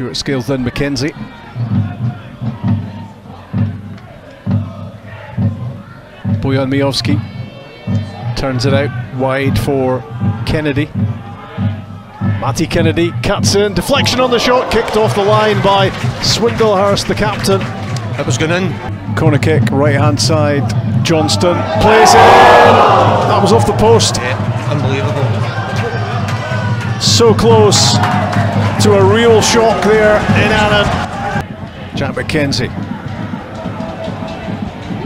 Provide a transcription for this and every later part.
Stuart Scales, then McKenzie. Bojan Mijowski turns it out wide for Kennedy. Matty Kennedy cuts in, deflection on the shot, kicked off the line by Swindlehurst, the captain. That was going in. Corner kick, right hand side, Johnston plays it in. That was off the post. Yeah, unbelievable. So close to a real shock there in Annan. Jack McKenzie.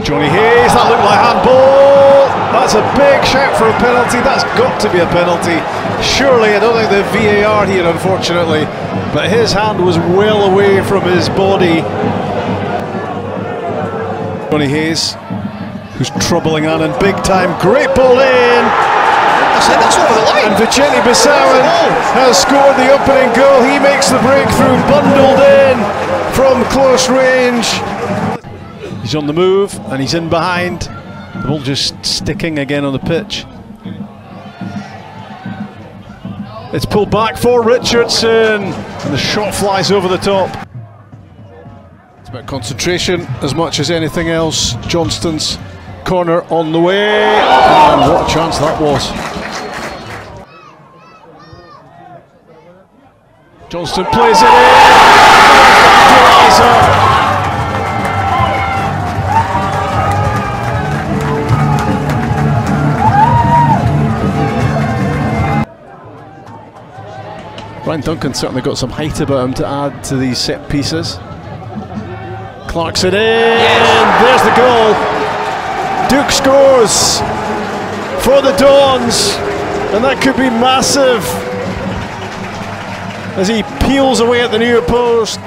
Johnny Hayes, that looked like handball. That's a big shout for a penalty. That's got to be a penalty. Surely, I don't think the VAR here, unfortunately. But his hand was well away from his body. Johnny Hayes, who's troubling Annan big time. Great ball in. That's over the line. And Vicente Besuijen has scored the opening goal. He makes the breakthrough, bundled in from close range. He's on the move and he's in behind. The ball just sticking again on the pitch. It's pulled back for Richardson and the shot flies over the top. It's about concentration as much as anything else. Johnston's corner on the way, and what a chance that was. Johnston plays it in. Ryan Duncan certainly got some height about him to add to these set pieces. Clarks it in. Yes. There's the goal. Duke scores for the Dons, and that could be massive as he peels away at the near post.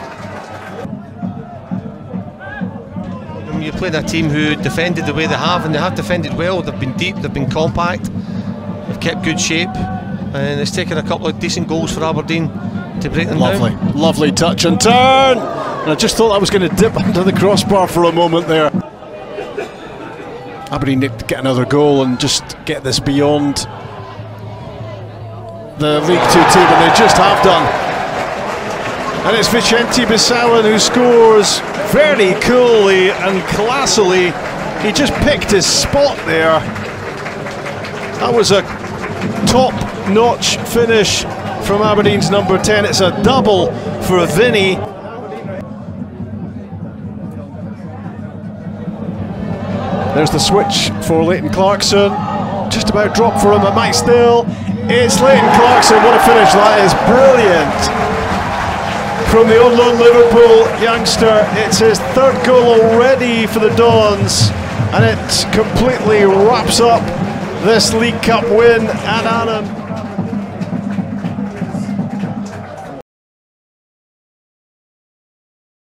When you're playing a team who defended the way they have, and they have defended well, they've been deep, they've been compact, they've kept good shape, and it's taken a couple of decent goals for Aberdeen to break them down. Lovely, lovely touch and turn, and I just thought I was going to dip under the crossbar for a moment there. Aberdeen need to get another goal and just get this beyond the League 2 team, and they just have done. And it's Vicente Besuijen who scores very coolly and classily. He just picked his spot there. That was a top-notch finish from Aberdeen's number 10. It's a double for Vinny. There's the switch for Leighton Clarkson, just about dropped for him, it might still, it's Leighton Clarkson, what a finish that is, brilliant! From the old lone Liverpool youngster, it's his third goal already for the Dons, and it completely wraps up this League Cup win at Annan.